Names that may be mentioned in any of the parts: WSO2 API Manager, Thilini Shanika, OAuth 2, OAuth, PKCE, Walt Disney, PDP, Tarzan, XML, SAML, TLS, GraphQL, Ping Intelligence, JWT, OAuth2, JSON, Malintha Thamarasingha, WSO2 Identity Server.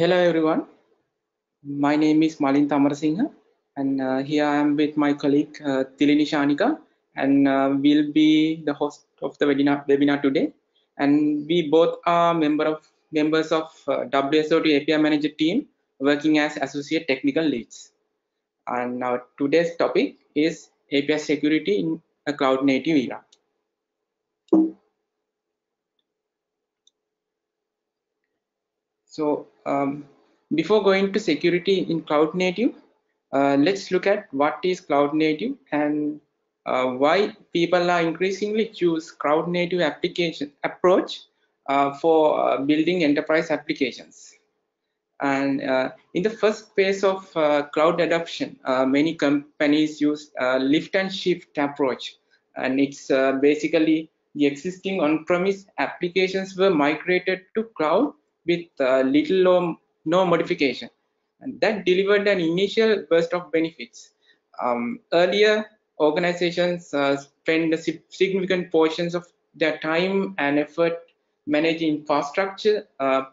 Hello everyone, my name is Malintha Thamarasingha, and here I am with my colleague Thilini Shanika, and we'll be the host of the webinar today. And we both are members of WSO2 API Manager team, working as associate technical leads. And now today's topic is API security in a cloud native era. So before going to security in cloud native, let's look at what is cloud native and why people are increasingly choose cloud native approach for building enterprise applications. And in the first phase of cloud adoption, many companies use lift and shift approach, and it's basically the existing on-premise applications were migrated to cloud with little or no modification, and that delivered an initial burst of benefits. Earlier, organizations spend significant portions of their time and effort managing infrastructure,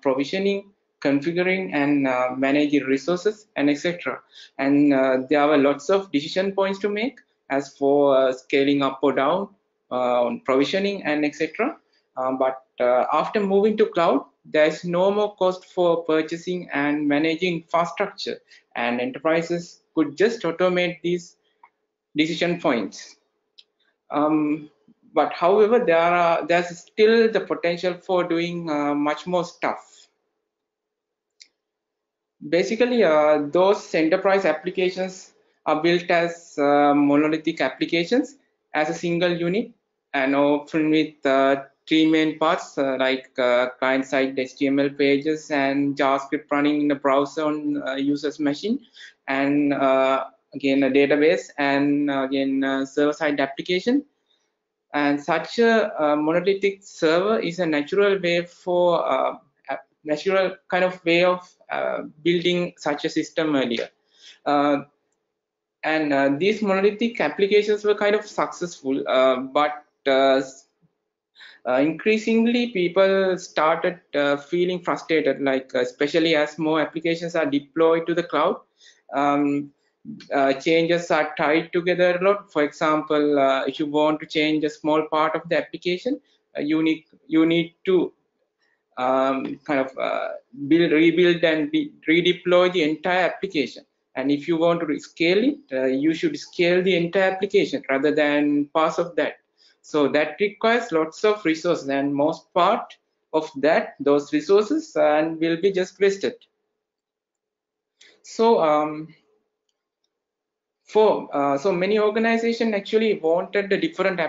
provisioning, configuring, and managing resources, and etc. And there were lots of decision points to make as for scaling up or down on provisioning and etc. But after moving to cloud, there is no more cost for purchasing and managing infrastructure, and enterprises could just automate these decision points. But however, there's still the potential for doing much more stuff. Basically, those enterprise applications are built as monolithic applications as a single unit, and often with three main parts like client-side HTML pages and JavaScript running in a browser on user's machine, and again a database, and again server-side application. And such a monolithic server is a natural way for natural kind of way of building such a system earlier. And these monolithic applications were kind of successful, but increasingly people started feeling frustrated, like especially as more applications are deployed to the cloud. Changes are tied together a lot. For example, if you want to change a small part of the application, you need to rebuild and redeploy the entire application. And if you want to rescale it, you should scale the entire application rather than parts of that. So that requires lots of resources, and most part of that, those resources and will be just wasted. So so many organizations actually wanted a different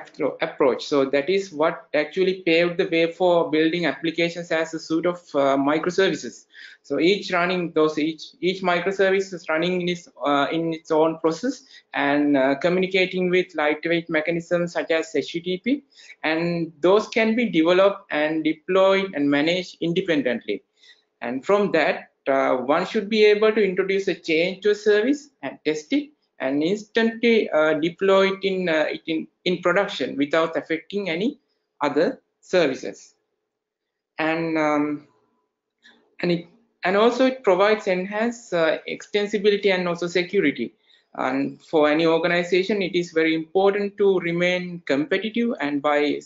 approach. So that is what actually paved the way for building applications as a suite of microservices. So each microservice is running in its own process and communicating with lightweight mechanisms such as HTTP, and those can be developed and deployed and managed independently. And from that, one should be able to introduce a change to a service and test it, and instantly deploy it in production without affecting any other services. And also it provides enhanced extensibility and also security. And for any organization, it is very important to remain competitive, and by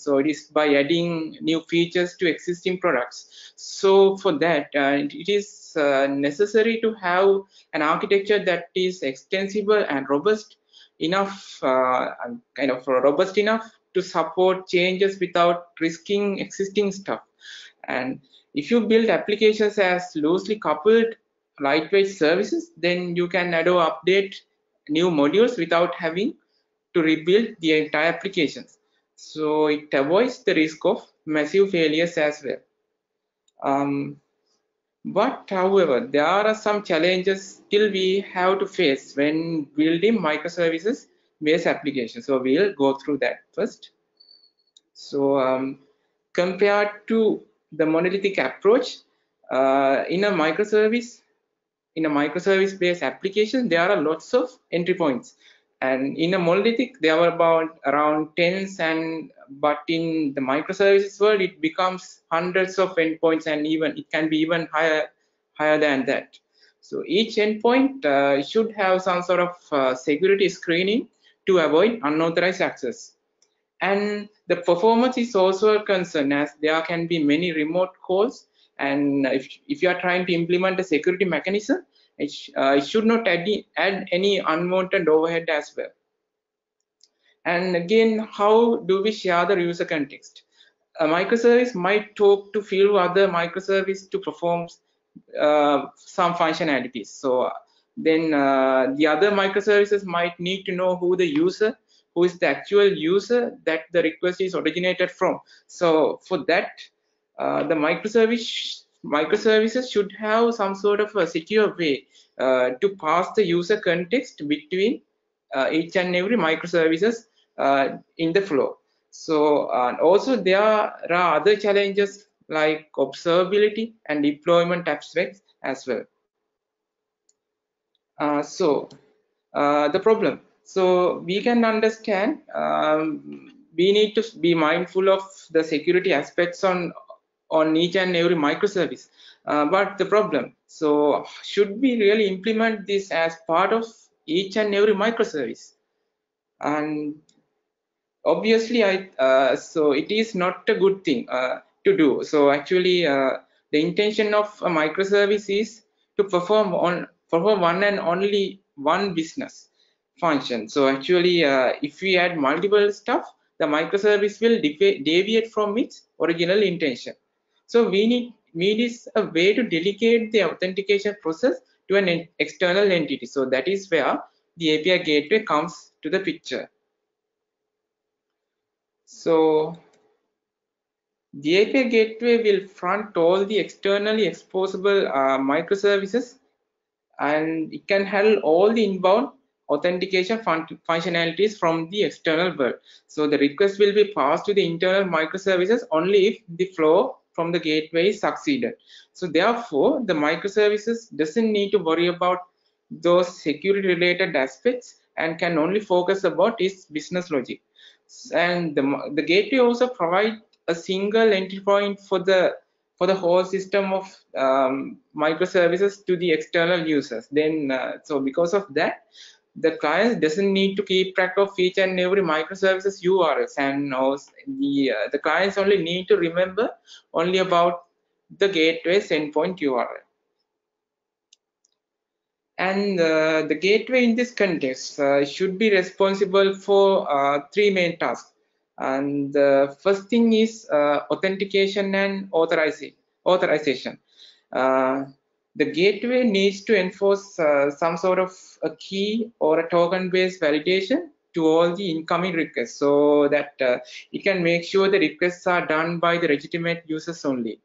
adding new features to existing products. So for that, it is necessary to have an architecture that is extensible and robust enough, robust enough to support changes without risking existing stuff. And if you build applications as loosely coupled, lightweight services, then you can add or update new modules without having to rebuild the entire applications. So it avoids the risk of massive failures as well. But however, there are some challenges still we have to face when building microservices based applications. So we'll go through that first. So compared to the monolithic approach, in a microservice based application, there are lots of entry points, and in a monolithic there were around tens, but in the microservices world it becomes hundreds of endpoints, and even it can be even higher higher than that. So each endpoint should have some sort of security screening to avoid unauthorized access. And the performance is also a concern, as there can be many remote calls, and if you are trying to implement a security mechanism, it should not add any unwanted overhead as well. And again, how do we share the user context? A microservice might talk to few other microservices to perform some functionalities. So then the other microservices might need to know who is the actual user that the request is originated from. So for that, the microservices should have some sort of a secure way to pass the user context between each and every microservices in the flow. So also there are other challenges like observability and deployment aspects as well. The problem. So we can understand we need to be mindful of the security aspects on each and every microservice. But the problem, so should we really implement this as part of each and every microservice? And obviously, so it is not a good thing to do. So actually, the intention of a microservice is to perform one and only one business function. So actually, if we add multiple stuff, the microservice will deviate from its original intention. So we need a way to delegate the authentication process to an external entity. So that is where the API gateway comes to the picture. So the API gateway will front all the externally exposable microservices, and it can handle all the inbound authentication functionalities from the external world. So the request will be passed to the internal microservices only if the flow from the gateway is succeeded. So therefore, the microservices doesn't need to worry about those security related aspects and can only focus about its business logic. And the gateway also provides a single entry point for the whole system of microservices to the external users. Then so because of that, the client doesn't need to keep track of each and every microservices URLs, and also the clients only need to remember only about the gateway's endpoint URL. And the gateway in this context should be responsible for three main tasks. And the first thing is authentication and authorization. The gateway needs to enforce some sort of a key or a token-based validation to all the incoming requests, so that it can make sure the requests are done by the legitimate users only.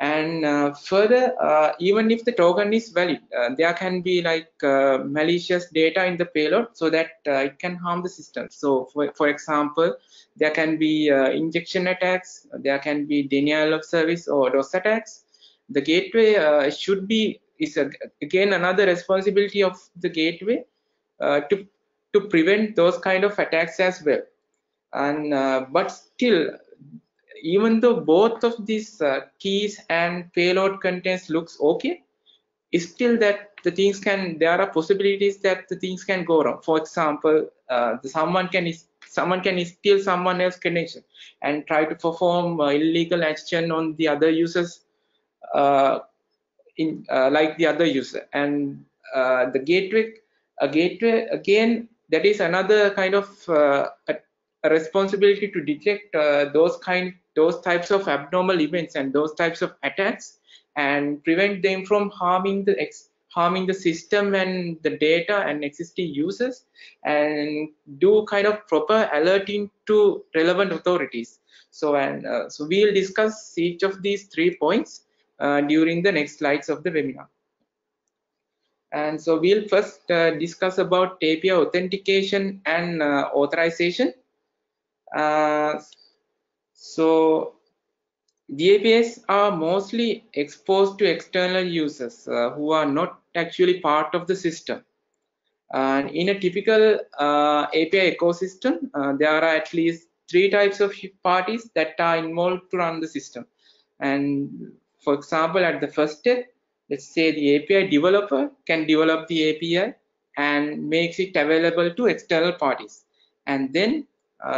And further, even if the token is valid, there can be like malicious data in the payload, so that it can harm the system. So for example, there can be injection attacks, there can be denial of service or DOS attacks. The gateway is again another responsibility of the gateway to prevent those kind of attacks as well. And but still, even though both of these keys and payload contents looks okay, it's still that there are possibilities that the things can go wrong. For example, someone can steal someone else's connection and try to perform illegal action on the other users, like the other user. And a gateway again, that is another kind of a responsibility to detect those types of abnormal events and those types of attacks, and prevent them from harming the system and the data and existing users, and do kind of proper alerting to relevant authorities. So so we'll discuss each of these 3 points during the next slides of the webinar. And so we'll first discuss about API authentication and authorization. So the APIs are mostly exposed to external users who are not actually part of the system. And in a typical API ecosystem, there are at least 3 types of parties that are involved to run the system. And for example, at the first step, let's say the API developer can develop the API and makes it available to external parties. And then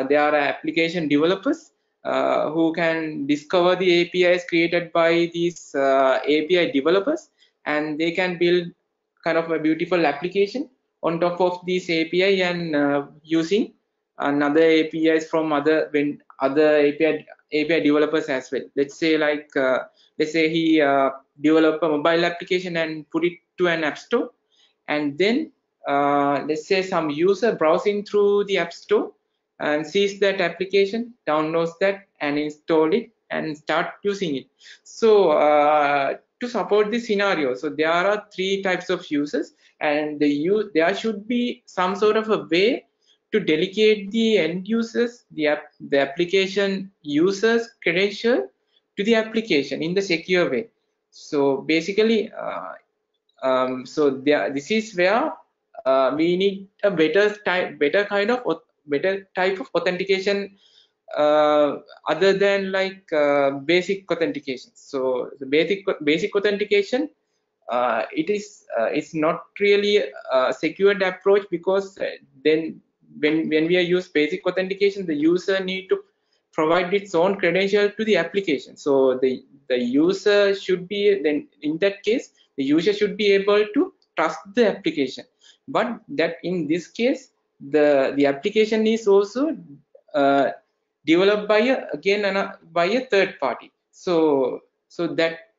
there are application developers who can discover the APIs created by these API developers, and they can build kind of a beautiful application on top of this API and using another APIs from other API developers as well. Let's say like he developed a mobile application and put it to an app store, and then let's say some user browsing through the app store and sees that application, downloads that and install it and start using it. So to support this scenario, so there are three types of users, and there should be some sort of a way to delegate the end users, the application users credential to the application in the secure way. So basically this is where we need a better type of authentication other than like basic authentication. So the basic authentication, it's not really a secured approach, because then when we use basic authentication, the user need to provide its own credential to the application. So the user should be, then in that case the user should be able to trust the application. But that in this case the application is also developed by a third party. So that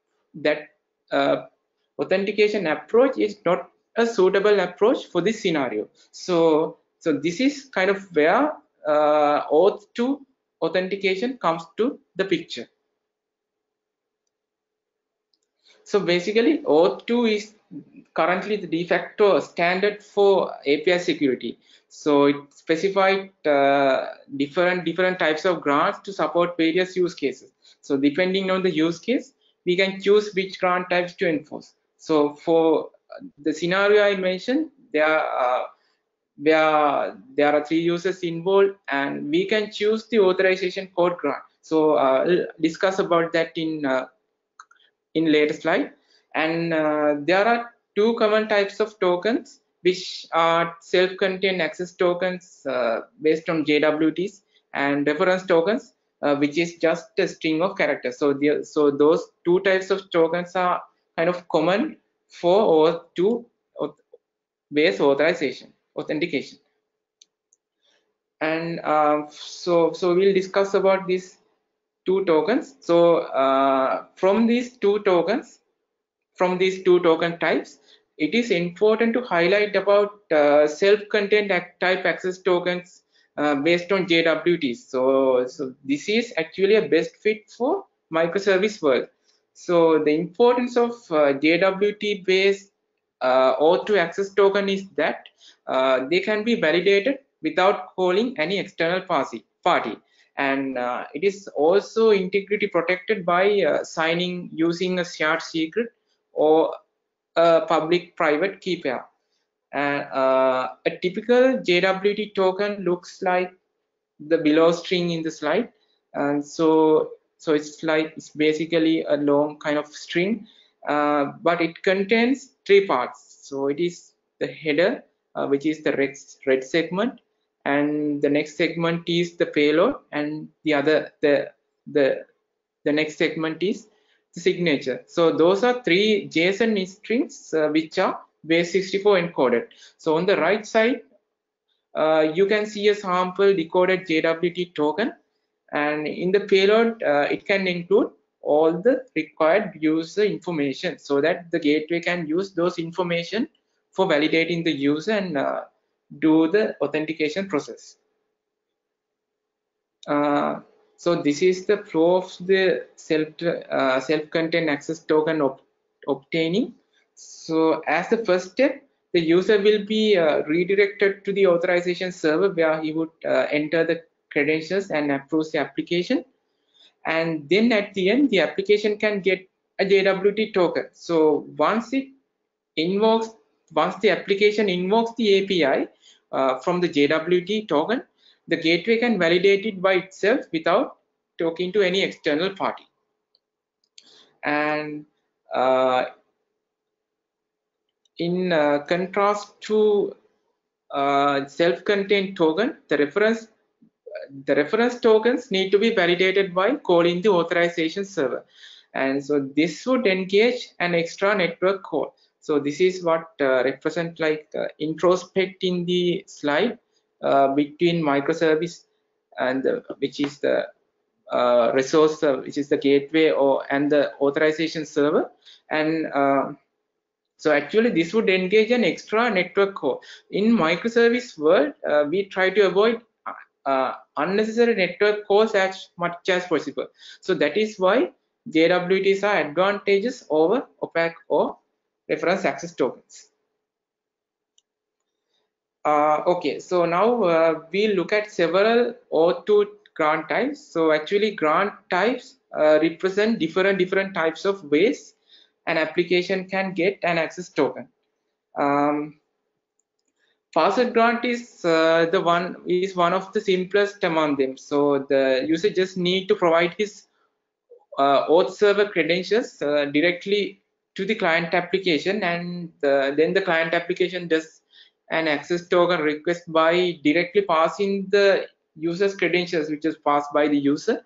authentication approach is not a suitable approach for this scenario. So this is kind of where OAuth 2 authentication comes to the picture. So basically OAuth 2 is currently the de facto standard for API security. So it specified different types of grants to support various use cases. So depending on the use case, we can choose which grant types to enforce. So for the scenario I mentioned, there are three users involved, and we can choose the authorization code grant. So I'll discuss about that in later slide. And there are two common types of tokens, which are self-contained access tokens based on JWTs, and reference tokens, which is just a string of characters. So those two types of tokens are kind of common for OAuth 2 based authentication. And so we'll discuss about these two tokens. So from these two token types, it is important to highlight about self-contained type access tokens based on JWTs. So this is actually a best fit for microservice world. So the importance of JWT based OAuth2 access token is that they can be validated without calling any external party, and it is also integrity protected by signing using a shared secret or a public-private key pair. A typical JWT token looks like the below string in the slide, and so it's basically a long kind of string, but it contains three parts. So it is the header, which is the red segment, and the next segment is the payload, and the next segment is signature. So those are three JSON strings which are base64 encoded. So on the right side you can see a sample decoded JWT token, and in the payload it can include all the required user information, so that the gateway can use those information for validating the user and do the authentication process. So this is the flow of the self-contained access token obtaining. So as the first step, the user will be redirected to the authorization server, where he would enter the credentials and approve the application. And then at the end, the application can get a JWT token. So once the application invokes the API from the JWT token, the gateway can validate it by itself without talking to any external party. And in contrast to self-contained token, the reference tokens need to be validated by calling the authorization server, and so this would engage an extra network call. So this is what represent like introspect in the slide between microservice and which is the resource, which is the gateway, or and the authorization server, and so actually this would engage an extra network call. In microservice world, we try to avoid unnecessary network calls as much as possible. So that is why JWTs are advantages over opaque or reference access tokens. Okay, so now we look at several OAuth 2 grant types. So actually grant types represent different types of ways an application can get an access token. Facet grant is one of the simplest among them. So the user just need to provide his OAuth server credentials directly to the client application, and then the client application does an access token request by directly passing the user's credentials, which is passed by the user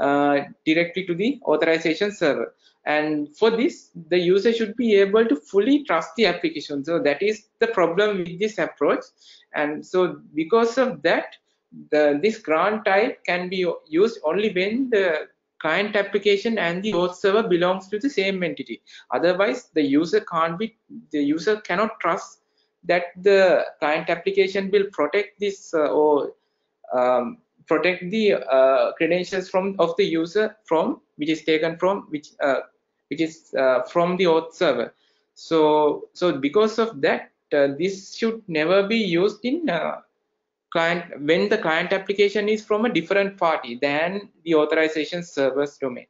directly to the authorization server. And for this, the user should be able to fully trust the application. So that is the problem with this approach, and so because of that, this grant type can be used only when the client application and the OAuth server belongs to the same entity. Otherwise, the user cannot trust that the client application will protect this protect the credentials of the user which is taken from the OAuth server. So because of that, this should never be used in client when the client application is from a different party than the authorization server's domain.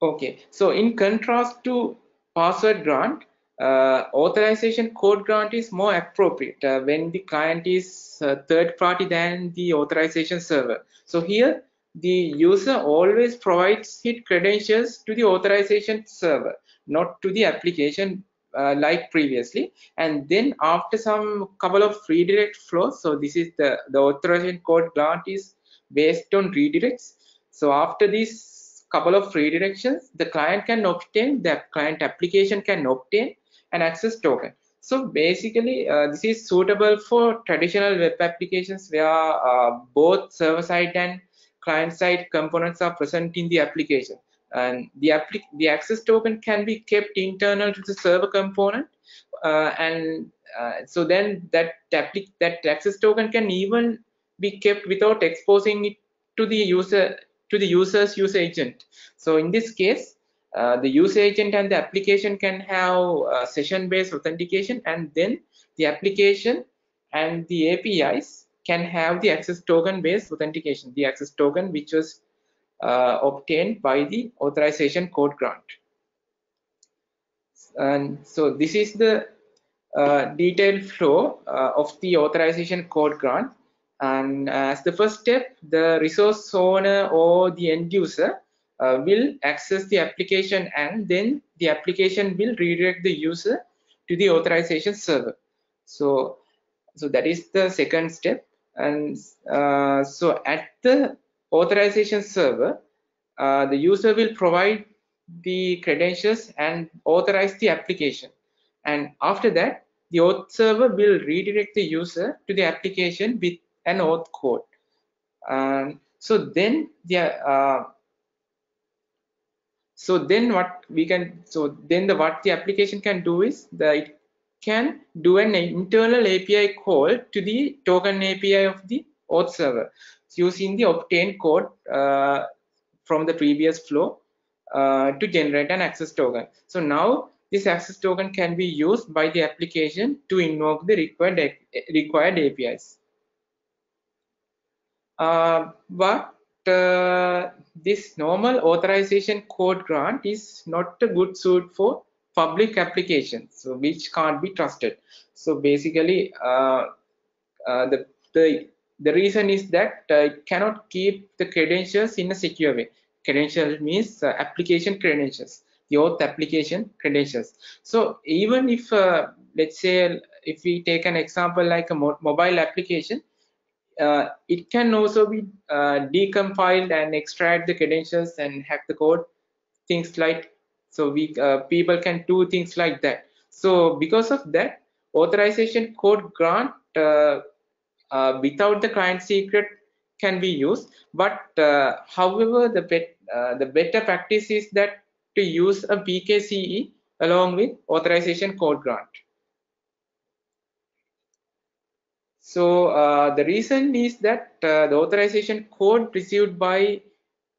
Okay, so in contrast to password grant, authorization code grant is more appropriate when the client is third party than the authorization server. So here the user always provides his credentials to the authorization server, not to the application like previously, and then after some couple of redirect flows, so this is the authorization code grant is based on redirects. So after these couple of redirections, the client application can obtain an access token. So basically this is suitable for traditional web applications where both server-side and client-side components are present in the application, and the access token can be kept internal to the server component, so then that access token can even be kept without exposing it to the user, to the user's user agent. So in this case, the user agent and the application can have session-based authentication, and then the application and the APIs can have the access token-based authentication, the access token which was obtained by the authorization code grant. And so this is the detailed flow of the authorization code grant. And as the first step, the resource owner or the end user will access the application, and then the application will redirect the user to the authorization server. So that is the second step. And so at the authorization server, the user will provide the credentials and authorize the application, and after that the OAuth server will redirect the user to the application with an OAuth code. So then what the application can do is that it can do an internal API call to the token API of the OAuth server using the obtained code from the previous flow to generate an access token. So now this access token can be used by the application to invoke the required APIs. But this normal authorization code grant is not a good suit for public applications, so which can't be trusted. So basically the reason is that it cannot keep the credentials in a secure way. Credentials means application credentials. the auth application credentials. So even if let's say if we take an example like a mobile application, it can also be decompiled and extract the credentials and hack the code, things like so. We people can do things like that. So because of that, authorization code grant without the client secret can be used. But however, the better practice is that to use a PKCE along with authorization code grant. So the reason is that the authorization code received by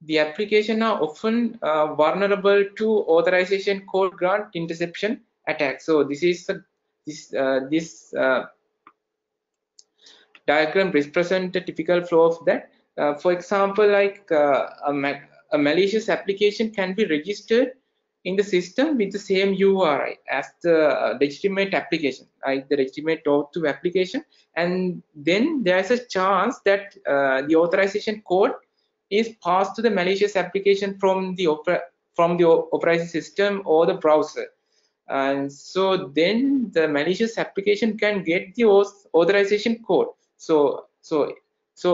the application are often vulnerable to authorization code grant interception attack. So this is a, this diagram represents a typical flow of that. For example, like a malicious application can be registered in the system with the same URI as the legitimate application, like the legitimate OAuth2 application, and then there's a chance that the authorization code is passed to the malicious application from the operating system or the browser, and so then the malicious application can get the authorization code. So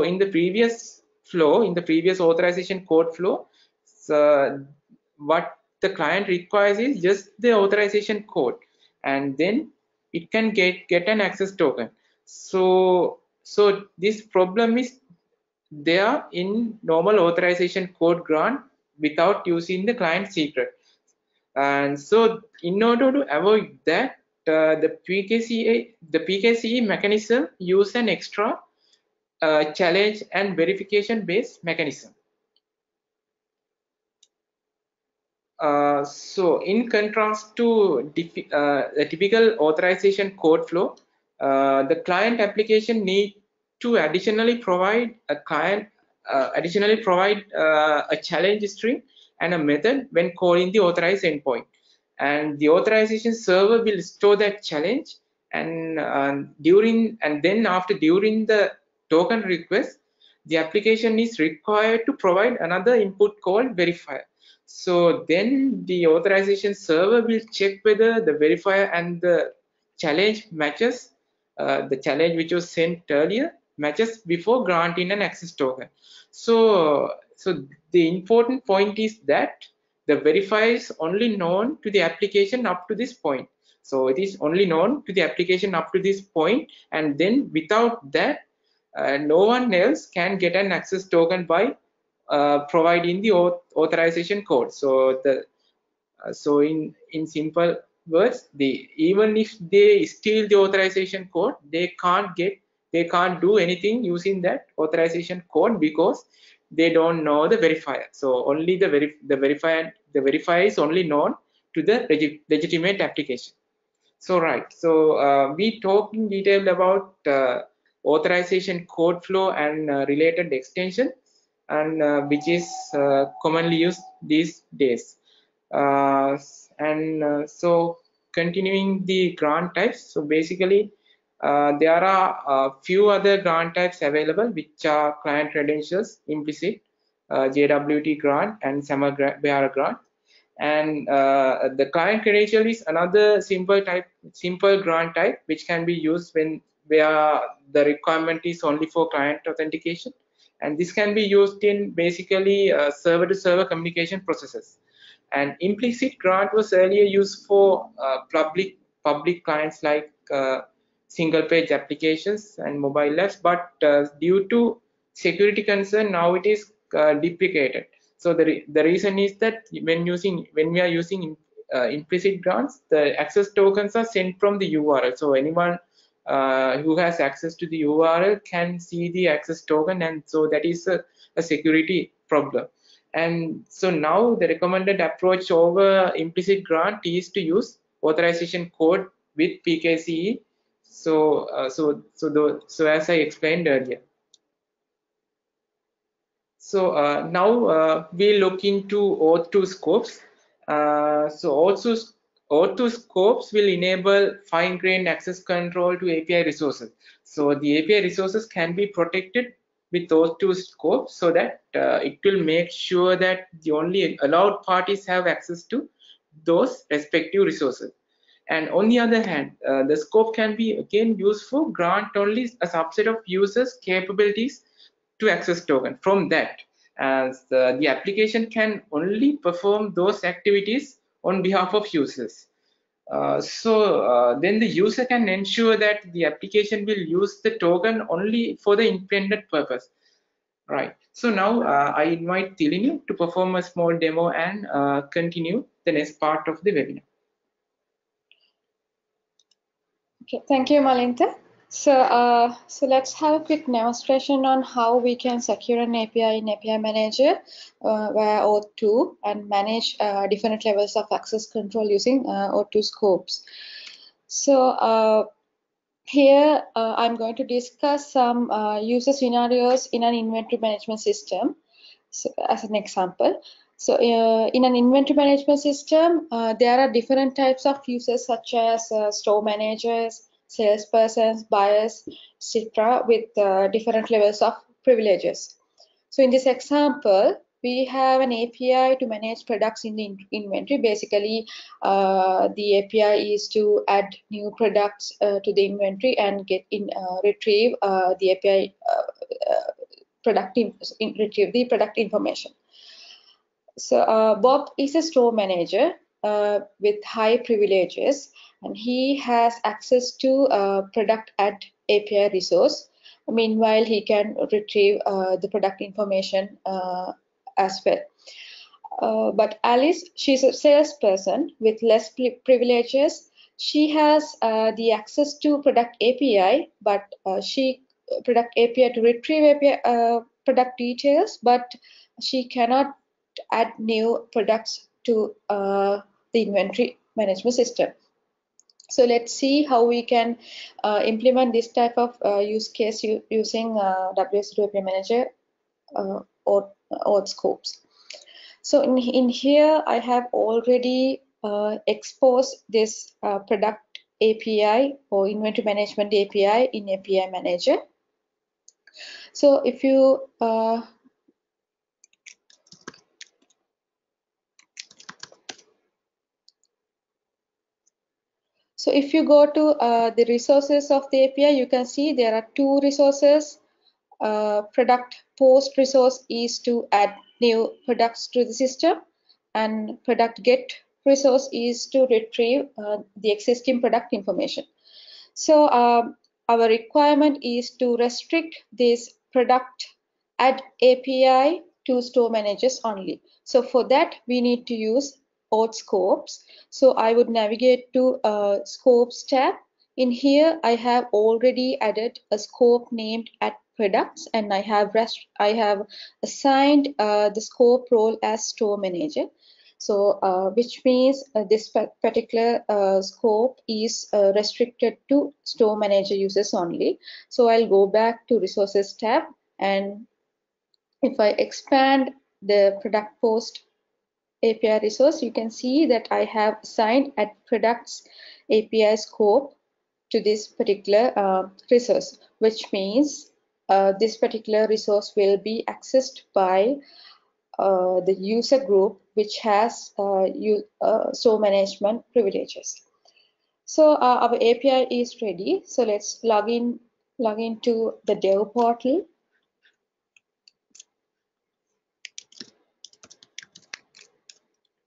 in the previous flow, in the previous authorization code flow, so what the client requires is just the authorization code, and then it can get an access token. So this problem is there in normal authorization code grant without using the client secret. And so in order to avoid that, the PKCE mechanism use an extra challenge and verification based mechanism. So in contrast to the typical authorization code flow, the client application need to additionally provide a challenge string and a method when calling the authorized endpoint, and the authorization server will store that challenge, and then during the token request, the application is required to provide another input called verifier. So then the authorization server will check whether the verifier and the challenge matches, the challenge which was sent earlier matches, before granting an access token. So the important point is that the verifier is only known to the application up to this point. So it is only known to the application up to this point, and then without that, no one else can get an access token by providing the authorization code. So in simple words, even if they steal the authorization code, they can't do anything using that authorization code, because they don't know the verifier. So only the verifier is only known to the legitimate application. So right. So we talked in detail about authorization code flow and related extension, and which is commonly used these days. So continuing the grant types, so basically there are a few other grant types available, which are client credentials, implicit, JWT grant, and SAML grant. And the client credential is another simple grant type, which can be used where the requirement is only for client authentication, and this can be used in basically server to server communication processes. And implicit grant was earlier used for public clients like single page applications and mobile apps, but due to security concern, now it is deprecated. So the reason is that when we are using implicit grants, the access tokens are sent from the URL. So anyone who has access to the URL can see the access token, and so that is a security problem. And so now the recommended approach over implicit grant is to use authorization code with PKCE. So as I explained earlier. So now we look into OAuth2 scopes. OAuth2 scopes will enable fine-grained access control to API resources. So the API resources can be protected with OAuth2 scopes, so that it will make sure that the only allowed parties have access to those respective resources. And on the other hand, the scope can be again used for grant only a subset of users capabilities to access token. From that, as the application can only perform those activities on behalf of users. Then the user can ensure that the application will use the token only for the intended purpose. Right. So now I invite Thilini to perform a small demo and continue the next part of the webinar. Okay, thank you, Malintha. So let's have a quick demonstration on how we can secure an API in API Manager via OAuth 2 and manage different levels of access control using OAuth 2 scopes. So here I'm going to discuss some user scenarios in an inventory management system, so, as an example. So in an inventory management system, there are different types of users such as store managers, salespersons, buyers, etc. with different levels of privileges. So in this example, we have an API to manage products in the inventory. Basically, the API is to add new products to the inventory and retrieve the API retrieve the product information. So Bob is a store manager with high privileges, and he has access to product add API resource. Meanwhile, he can retrieve the product information as well. But Alice, she's a salesperson with less privileges. She has the access to product API, but product details, but she cannot add new products to the inventory management system. So let's see how we can implement this type of use case using WSO2 API Manager or OAuth scopes. So in here, I have already exposed this product API or inventory management API in API Manager. So if you go to the resources of the API, you can see there are two resources. Product post resource is to add new products to the system, and product get resource is to retrieve the existing product information. So our requirement is to restrict this product add API to store managers only. So for that, we need to use OAuth scopes. So I would navigate to scopes tab. In here, I have already added a scope named at products, and I have assigned the scope role as store manager. So which means this particular scope is restricted to store manager users only. So I'll go back to resources tab, and if I expand the product post API resource, you can see that I have assigned at products API scope to this particular resource, which means this particular resource will be accessed by the user group which has store management privileges. So our API is ready. So let's log in to the dev portal.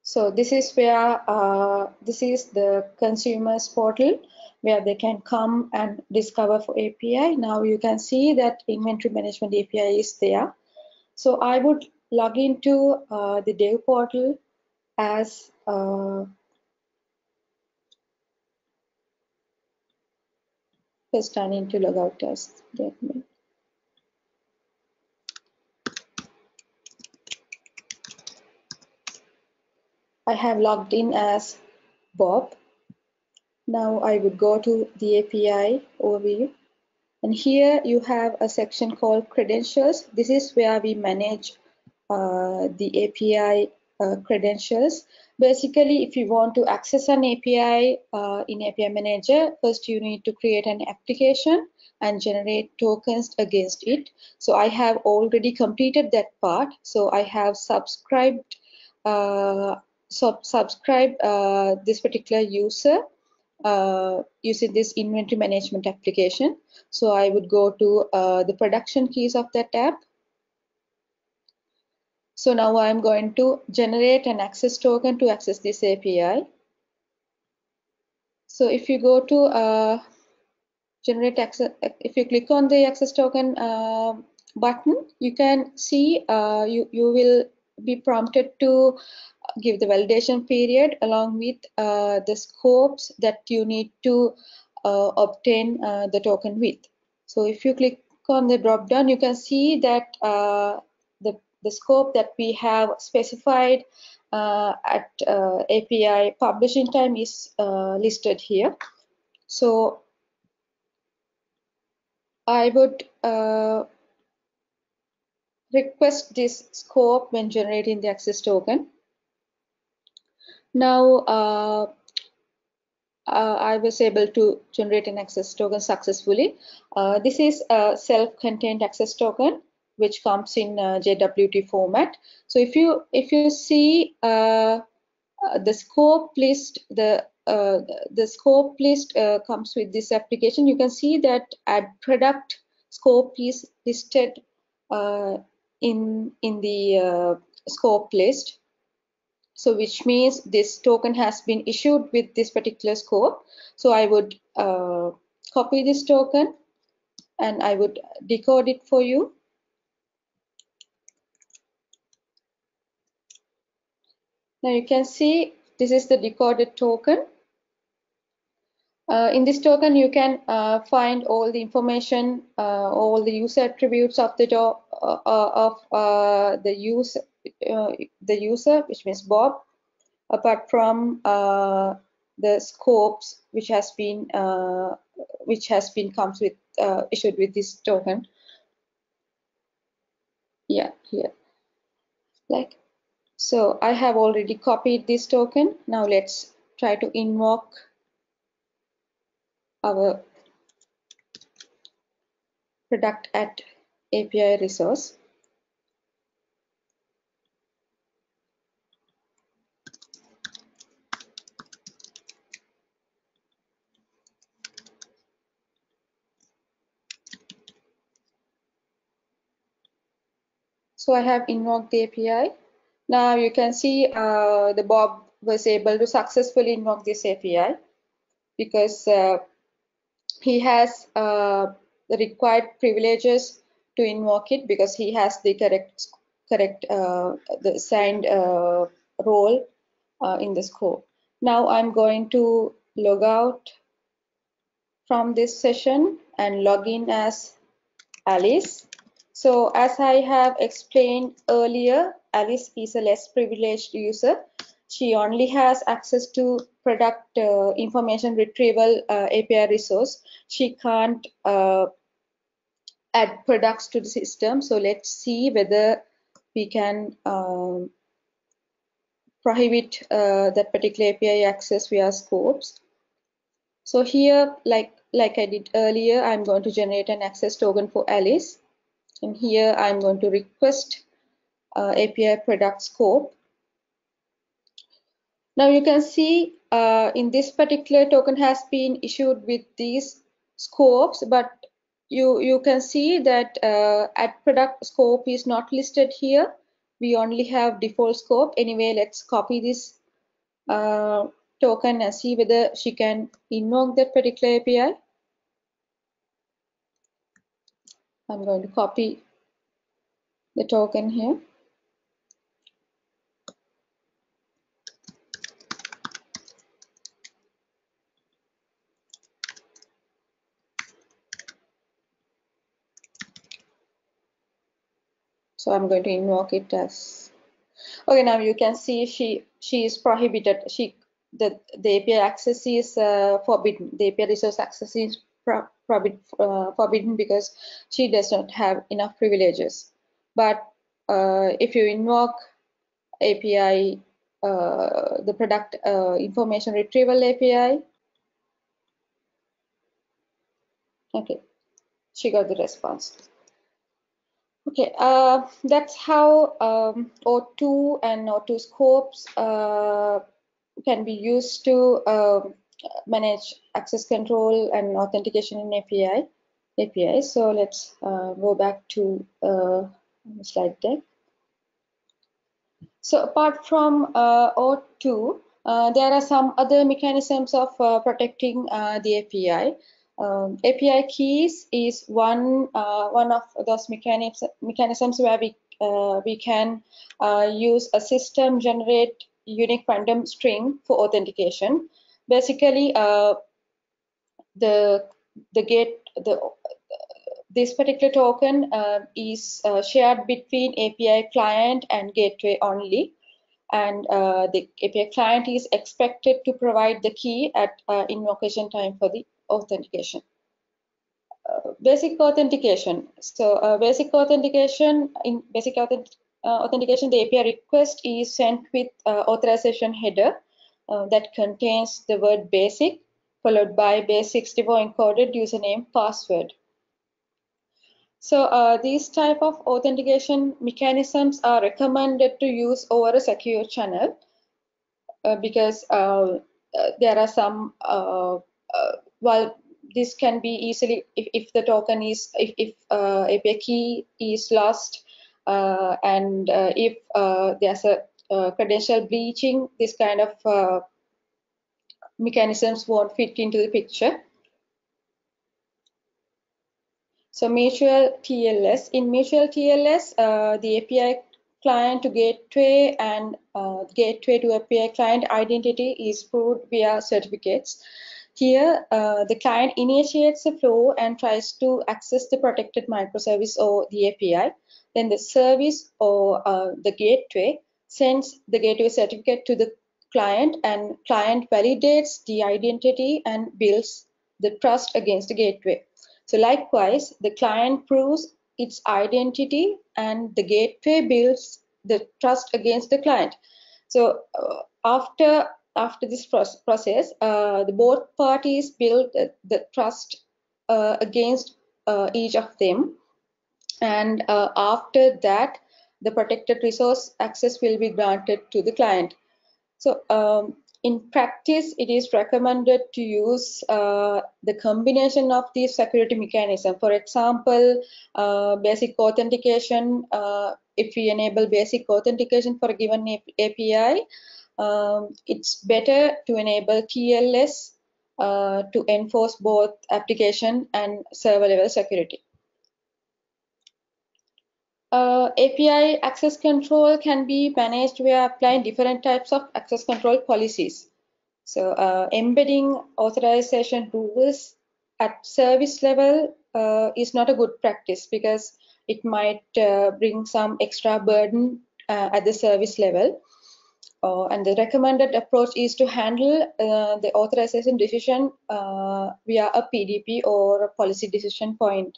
So this is where this is the consumers portal where they can come and discover for API. Now you can see that inventory management API is there. So I would log into the dev portal as just I need to log out as the admin. I have logged in as Bob. Now I would go to the API overview, and here you have a section called credentials. This is where we manage the API credentials. Basically, if you want to access an API in API Manager, first you need to create an application and generate tokens against it. So I have already completed that part. So I have subscribed subscribe this particular user using this inventory management application. So I would go to the production keys of that tab. So now I'm going to generate an access token to access this API. So if you go to generate access, if you click on the access token button, you can see you will be prompted to give the validation period along with the scopes that you need to obtain the token with. So if you click on the drop down, you can see that the scope that we have specified at API publishing time is listed here. So I would request this scope when generating the access token. Now I was able to generate an access token successfully. This is a self-contained access token which comes in JWT format. So if you see the scope list, the scope list comes with this application. You can see that add product scope is listed in the scope list. So which means this token has been issued with this particular scope. So I would copy this token and I would decode it for you. Now you can see this is the decoded token. In this token, you can find all the information, all the user attributes of the user, which means Bob, apart from the scopes which has been comes with issued with this token. Yeah, here, like. So I have already copied this token. Now let's try to invoke our product at API resource. So I have invoked the API. Now you can see the Bob was able to successfully invoke this API because he has the required privileges to invoke it, because he has the correct the assigned role in the scope. Now I'm going to log out from this session and log in as Alice. So as I have explained earlier, Alice is a less privileged user. She only has access to product information retrieval API resource. She can't add products to the system. So let's see whether we can prohibit that particular API access via scopes. So here, like I did earlier, I'm going to generate an access token for Alice. And here I'm going to request API product scope. Now you can see in this particular token has been issued with these scopes, but you can see that add product scope is not listed here. We only have default scope. Anyway, let's copy this token and see whether she can invoke that particular API. I'm going to copy the token here. So I'm going to invoke it as, okay, now you can see she is prohibited. The API access is forbidden. The API resource access is forbidden because she does not have enough privileges. But if you invoke API, the product information retrieval API, okay, she got the response. Okay, that's how O2 and O2 scopes can be used to manage access control and authentication in API. So let's go back to slide deck. So apart from O2, there are some other mechanisms of protecting the API. API keys is one of those mechanisms where we can use a system generate unique random string for authentication. Basically, this particular token is shared between API client and gateway only, and the API client is expected to provide the key at invocation time for the authentication. Basic authentication. So in basic authentication, the API request is sent with authorization header that contains the word basic followed by base64 encoded username password. So these type of authentication mechanisms are recommended to use over a secure channel because there are some while this can be easily, if the token is, if API key is lost and if there's a credential breaching, this kind of mechanisms won't fit into the picture. So mutual TLS. In mutual TLS, the API client to gateway and gateway to API client identity is proved via certificates. Here, the client initiates a flow and tries to access the protected microservice or the API. Then the service or the gateway sends the gateway certificate to the client, and client validates the identity and builds the trust against the gateway. So likewise, the client proves its identity and the gateway builds the trust against the client. So after this process, the both parties build the trust against each of them, and after that, the protected resource access will be granted to the client. So in practice, it is recommended to use the combination of these security mechanisms. For example, basic authentication. If we enable basic authentication for a given API, it's better to enable TLS to enforce both application and server level security. API access control can be managed via applying different types of access control policies. So embedding authorization rules at service level is not a good practice because it might bring some extra burden at the service level. And the recommended approach is to handle the authorization decision via a PDP or a policy decision point.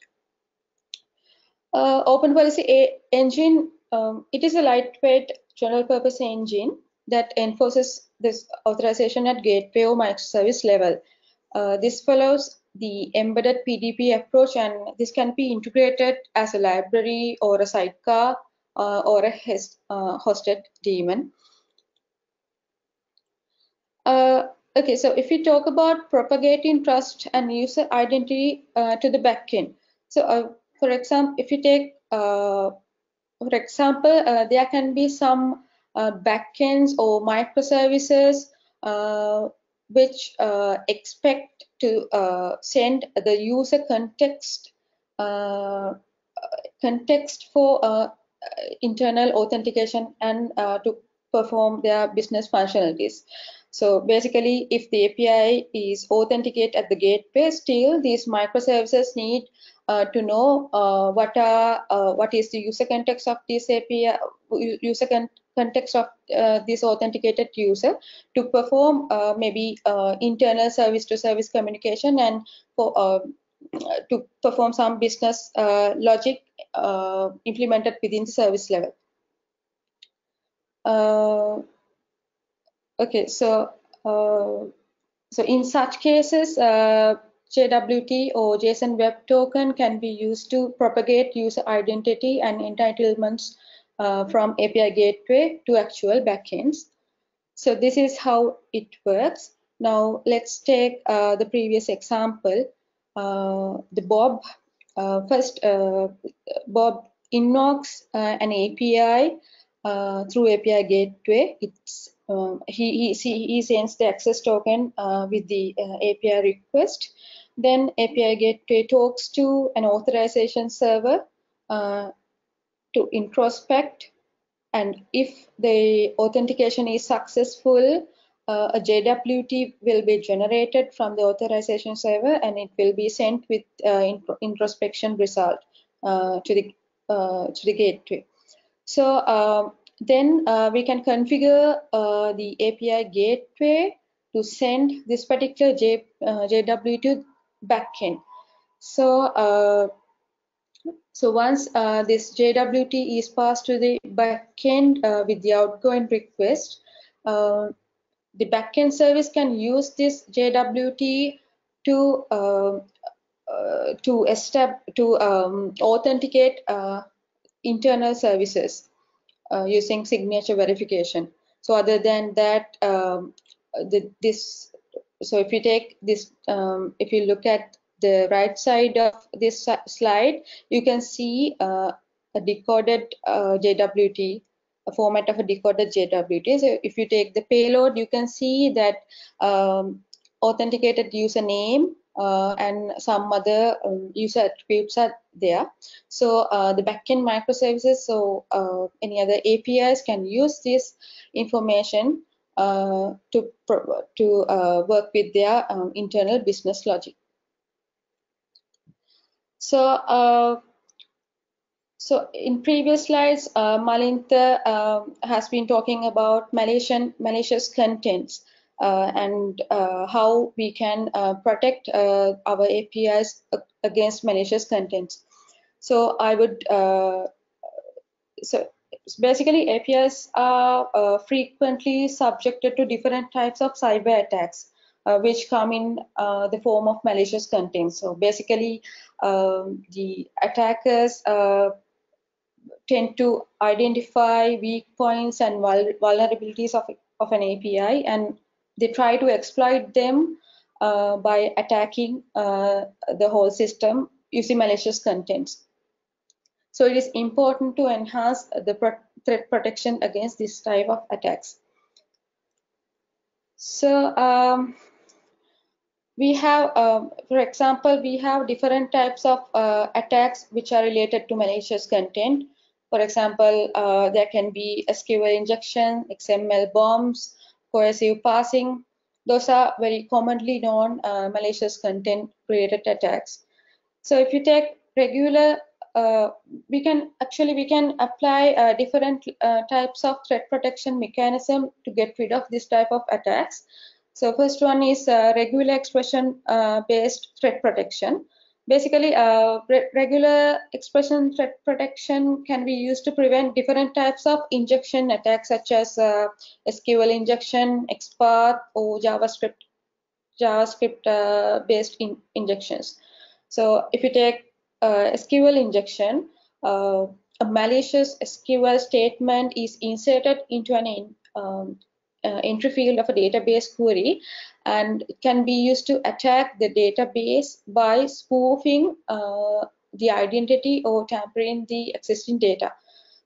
Open Policy Engine, it is a lightweight general purpose engine that enforces this authorization at gateway or microservice level. This follows the embedded PDP approach, and this can be integrated as a library or a sidecar or a hosted daemon. Okay, so if we talk about propagating trust and user identity to the backend, so for example, if you take there can be some backends or microservices which expect to send the user context for internal authentication and to perform their business functionalities. So basically, if the API is authenticated at the gateway, still these microservices need to know what is the user context of this API, context of this authenticated user, to perform maybe internal service-to-service communication and for, to perform some business logic implemented within the service level. Okay, so in such cases, JWT or JSON Web Token can be used to propagate user identity and entitlements from API gateway to actual backends. So this is how it works. Now let's take the previous example. The Bob Bob invokes an API through API gateway. It's he sends the access token with the API request. Then API gateway talks to an authorization server to introspect, and if the authentication is successful, a JWT will be generated from the authorization server, and it will be sent with introspection result to the gateway. So then we can configure the API gateway to send this particular JWT backend. So once this JWT is passed to the backend with the outgoing request, the backend service can use this JWT to authenticate internal services using signature verification. So other than that, so if you take this, if you look at the right side of this slide, you can see a decoded JWT, a format of a decoded JWT. So if you take the payload, you can see that authenticated username and some other user attributes are there. So the backend microservices, so any other APIs can use this information to work with their internal business logic. So in previous slides, Malintha has been talking about malicious contents and how we can protect our APIs against malicious contents. So I would basically APIs are frequently subjected to different types of cyber attacks, which come in the form of malicious contents. So basically, the attackers tend to identify weak points and vulnerabilities of an API, and they try to exploit them by attacking the whole system using malicious contents. So it is important to enhance the threat protection against this type of attacks. So we have, for example, we have different types of attacks which are related to malicious content. For example, there can be SQL injection, XML bombs, coercive parsing. Those are very commonly known malicious content related attacks. So if you take regular, we can apply different types of threat protection mechanism to get rid of this type of attacks. So first one is regular expression based threat protection. Basically, regular expression threat protection can be used to prevent different types of injection attacks, such as SQL injection, XPath, or JavaScript based injections. So if you take SQL injection, a malicious SQL statement is inserted into an entry field of a database query, and it can be used to attack the database by spoofing the identity or tampering the existing data.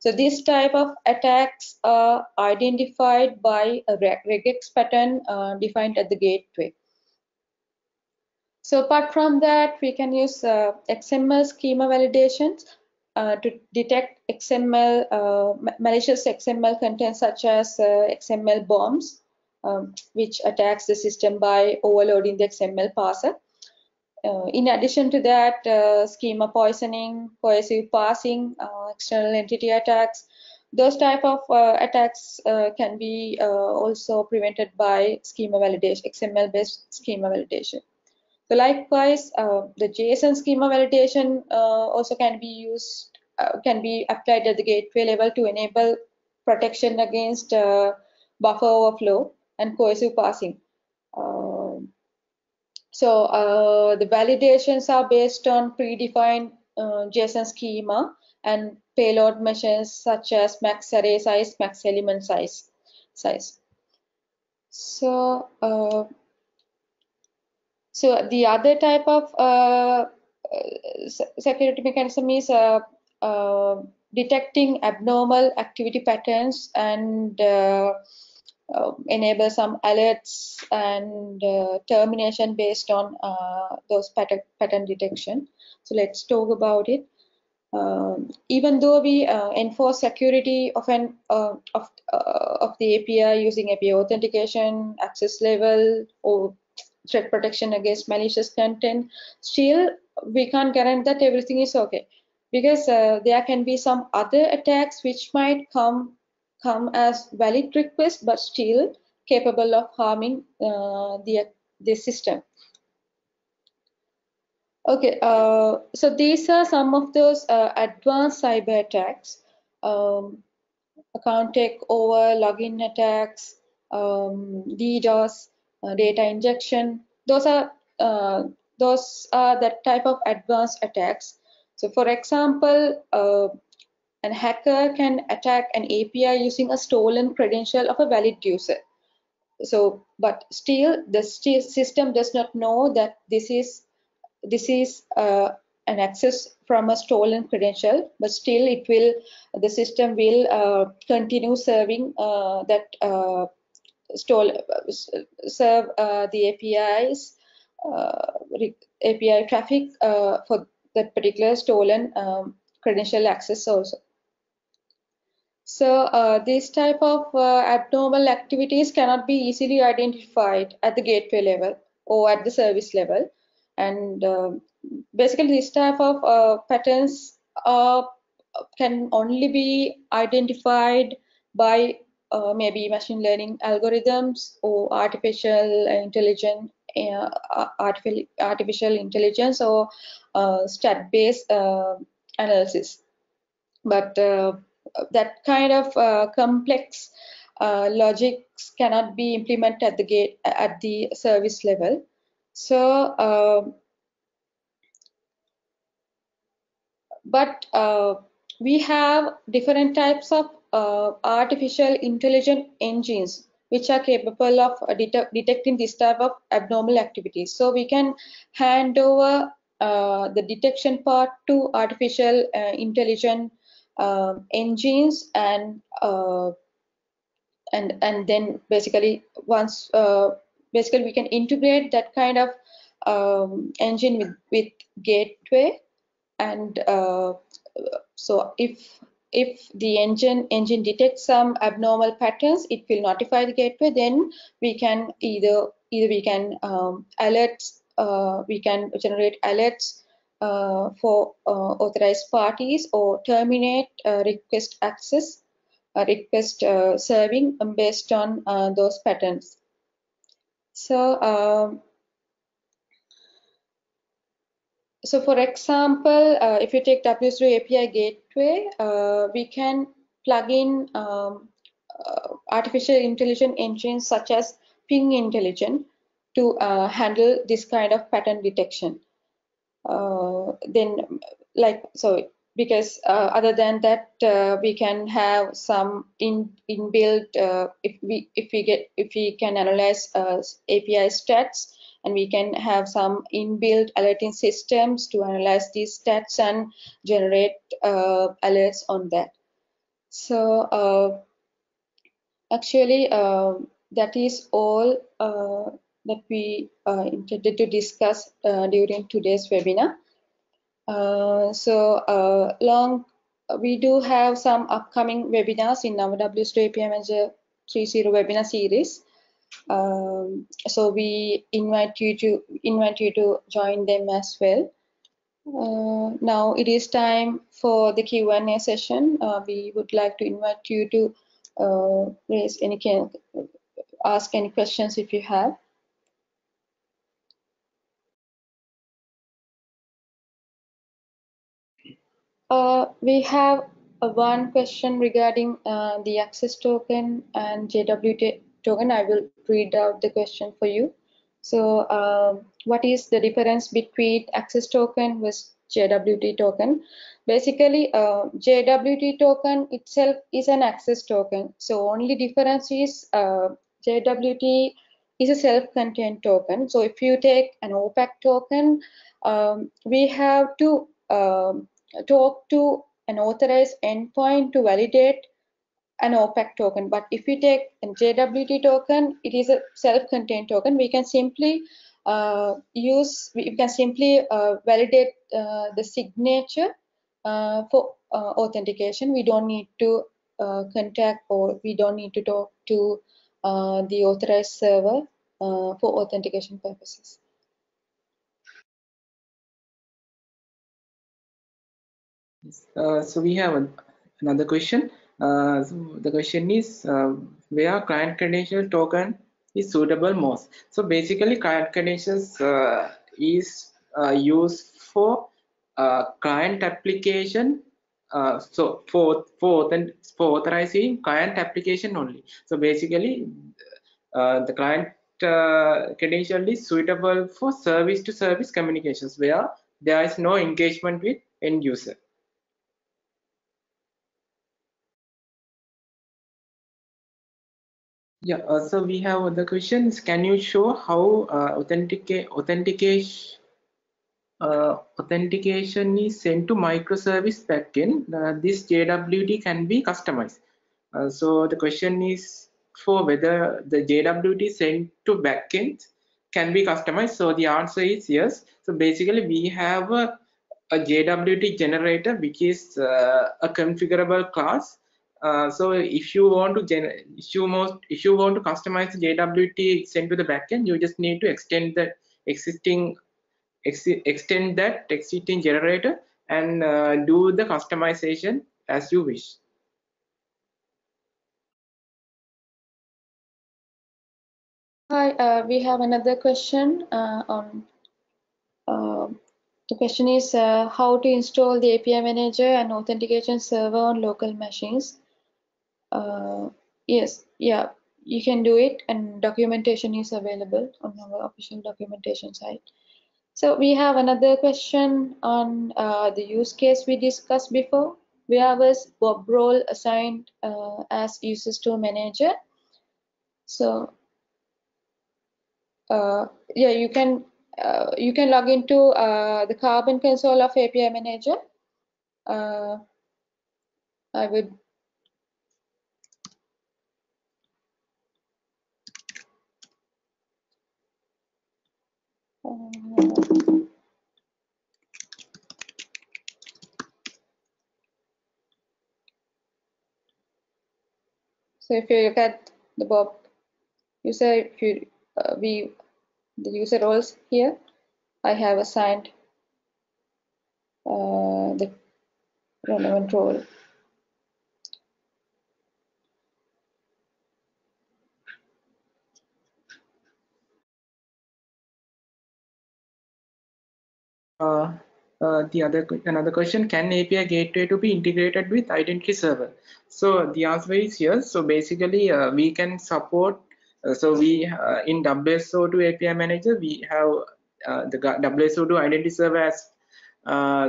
So this type of attacks are identified by a regex pattern defined at the gateway. So apart from that, we can use XML schema validations to detect XML malicious XML content, such as XML bombs, which attacks the system by overloading the XML parser. In addition to that, schema poisoning, coercive parsing, external entity attacks, those type of attacks can be also prevented by schema validation, XML-based schema validation. So likewise, the JSON schema validation also can be used, applied at the gateway level to enable protection against buffer overflow and coercive parsing. So the validations are based on predefined JSON schema and payload measures such as max array size, max element size. So the other type of security mechanism is detecting abnormal activity patterns and enable some alerts and termination based on those pattern detection. So let's talk about it. Even though we enforce security of the API using API authentication, access level, or threat protection against malicious content, still we can't guarantee that everything is okay, because there can be some other attacks which might come as valid requests but still capable of harming the system. Okay, so these are some of those advanced cyber attacks: account takeover, login attacks, DDoS, data injection. Those are that type of advanced attacks. So, for example, a hacker can attack an API using a stolen credential of a valid user. So, but still, the system does not know that this is an access from a stolen credential, but still the system will continue serving the APIs API traffic for that particular stolen credential access also. So this type of abnormal activities cannot be easily identified at the gateway level or at the service level. And basically, this type of patterns can only be identified by maybe machine learning algorithms or artificial intelligence or stat-based analysis. But that kind of complex logics cannot be implemented at the service level. So, but we have different types of artificial intelligence engines which are capable of detecting this type of abnormal activities. So we can hand over the detection part to artificial intelligence engines, and then basically once. Basically, we can integrate that kind of engine with gateway, and so if the engine detects some abnormal patterns, it will notify the gateway. Then we can either we can generate alerts for authorized parties, or terminate request access, request serving based on those patterns. So, so for example, if you take WSO2 API Gateway, we can plug in artificial intelligence engines such as Ping Intelligence to handle this kind of pattern detection. Because other than that, we can have some inbuilt. If we can analyze API stats, and we can have some inbuilt alerting systems to analyze these stats and generate alerts on that. So actually, that is all that we intended to discuss during today's webinar. We do have some upcoming webinars in our WSO2 API Manager 3.0 webinar series. So we invite you to join them as well. Now it is time for the Q&A session. We would like to invite you to ask any questions if you have. We have one question regarding the access token and JWT token. I will read out the question for you. So what is the difference between access token versus JWT token? Basically, JWT token itself is an access token. So only difference is JWT is a self-contained token. So if you take an OPAC token, we have to talk to an authorized endpoint to validate an OPAC token. But if we take a JWT token, it is a self-contained token. We can simply validate the signature for authentication. We don't need to contact, or we don't need to talk to the authorized server for authentication purposes. So we have another question. So the question is where client credential token is suitable most. So basically, client credentials is used for client application. So for authorizing client application only. So basically, the client credential is suitable for service-to-service communications where there is no engagement with end user. Yeah, so we have other questions. Can you show how authentication is sent to microservice backend? This JWT can be customized. So the question is for whether the JWT sent to backend can be customized. So the answer is yes. So basically, we have a JWT generator, which is a configurable class. So if you want to customize the JWT sent to the backend, you just need to extend the existing generator and do the customization as you wish. Hi, we have another question on. The question is how to install the API Manager and authentication server on local machines. Yes, yeah, you can do it, and documentation is available on our official documentation site. So we have another question on the use case we discussed before. Where was Bob role assigned as user manager? So yeah, you can log into the Carbon console of API Manager. I would. So if you look at the Bob user, if you the user roles here, I have assigned the relevant role. Another question: can API gateway to be integrated with identity server? So the answer is yes. So basically, we can support. So we in WSO2 API Manager, we have the WSO2 Identity Server as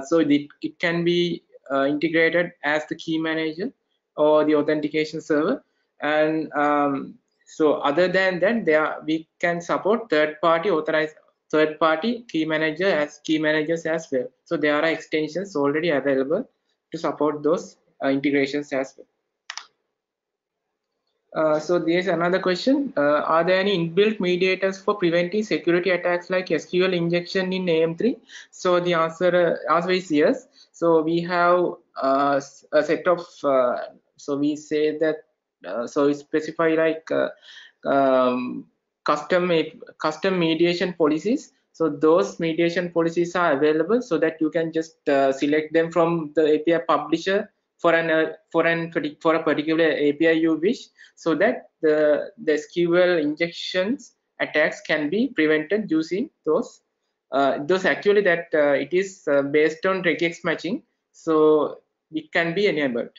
so it can be integrated as the key manager or the authentication server. And so other than that, we can support third-party key managers as well. So there are extensions already available to support those integrations as well. So there's another question. Are there any inbuilt mediators for preventing security attacks like SQL injection in AM3? So the answer is yes. So we have a set of, so we say that, so we specify like custom mediation policies. So those mediation policies are available so that you can just select them from the API publisher for a particular API you wish, so that the SQL injections attacks can be prevented using those. Actually, that it is based on regex matching, so it can be enabled.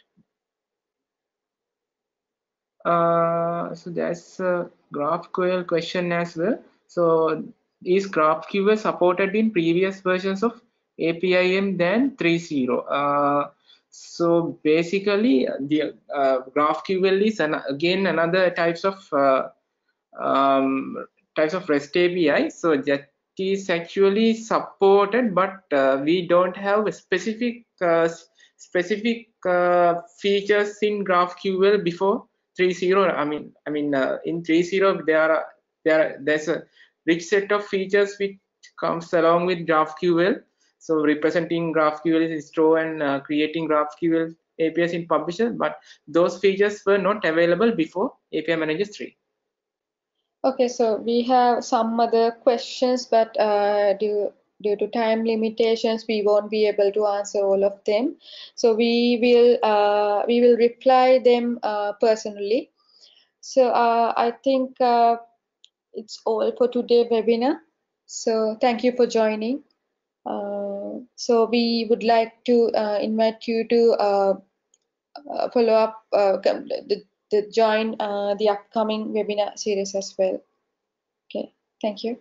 So there's a GraphQL question as well. So is GraphQL supported in previous versions of APIM than 3.0? So basically, the GraphQL is another types of REST API. So that is actually supported, but we don't have specific features in GraphQL before 3.0. In 3.0 there's a rich set of features which comes along with GraphQL. So representing GraphQL in store and creating GraphQL APIs in Publisher, but those features were not available before API Manager 3. Okay, so we have some other questions, but due to time limitations, we won't be able to answer all of them. So we will reply them personally. So I think it's all for today's webinar. So thank you for joining. So we would like to invite you to follow up join the upcoming webinar series as well. Okay, thank you.